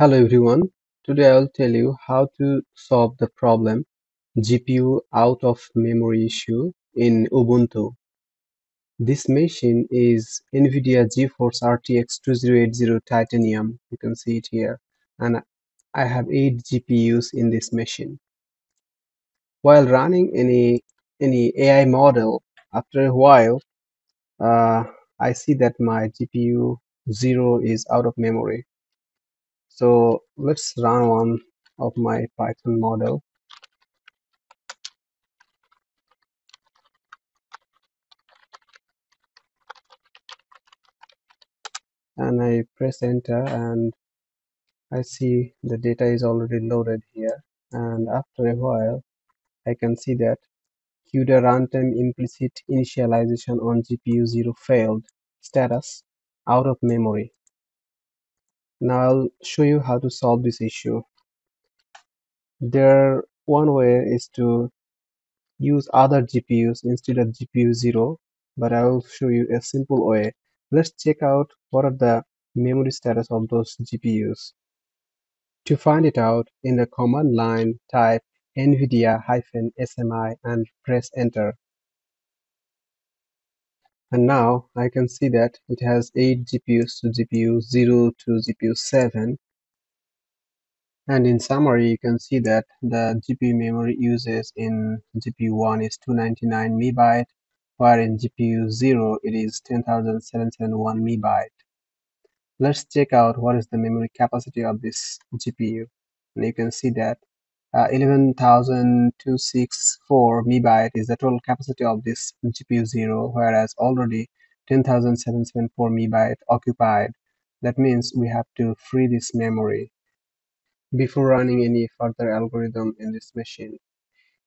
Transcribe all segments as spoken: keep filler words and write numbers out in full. Hello everyone, today I will tell you how to solve the problem G P U out of memory issue in Ubuntu. This machine is NVIDIA GeForce R T X twenty eighty Titanium, you can see it here, and I have eight G P Us in this machine. While running any, any A I model, after a while, uh, I see that my G P U zero is out of memory. So let's run one of my Python model. And I press enter and I see the data is already loaded here. And after a while, I can see that CUDA runtime implicit initialization on G P U zero failed status out of memory. Now I'll show you how to solve this issue. There one way is to use other G P Us instead of G P U zero, but I will show you a simple way. Let's check out what are the memory status of those G P Us. To find it out, in the command line type nvidia-smi and press enter. And now I can see that it has eight G P Us to G P U zero to G P U seven. And in summary, you can see that the G P U memory uses in G P U one is two ninety-nine megabyte, while in G P U zero it is ten thousand seven hundred seventy-one megabyte. Let's check out what is the memory capacity of this G P U. And you can see that uh, eleven thousand two hundred sixty-four megabyte is the total capacity of this G P U zero, whereas already ten thousand seven hundred seventy-four megabyte occupied. That means we have to free this memory before running any further algorithm in this machine.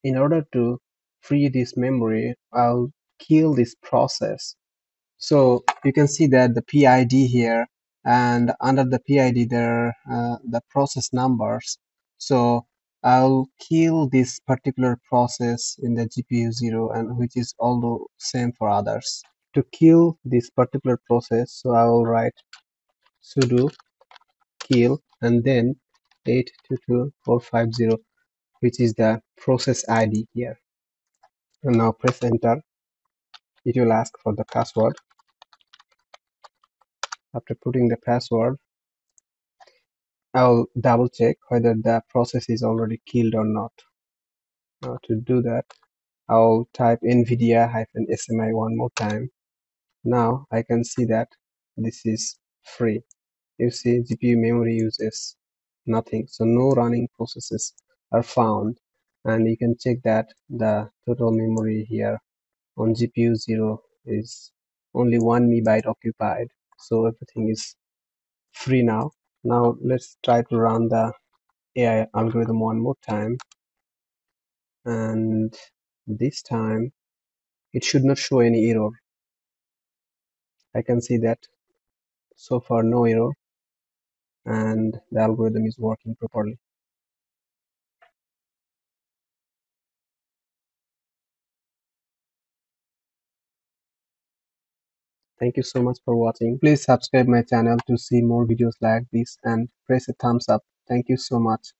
In order to free this memory, I'll kill this process. So you can see that the P I D here, and under the P I D there are uh, the process numbers. So I'll kill this particular process in the G P U zero, and which is also same for others. To kill this particular process, so I will write sudo kill and then eight two two four five zero, which is the process I D here. And now press enter. It will ask for the password. After putting the password, I'll double check whether the process is already killed or not. Now to do that, I'll type nvidia-smi one more time. Now I can see that this is free. You see G P U memory uses nothing, so no running processes are found. And you can check that the total memory here on G P U zero is only one megabyte occupied. So everything is free now. Now let's try to run the A I algorithm one more time, and this time it should not show any error. I can see that so far no error, and the algorithm is working properly. Thank you so much for watching. Please subscribe my channel to see more videos like this and press a thumbs up. Thank you so much.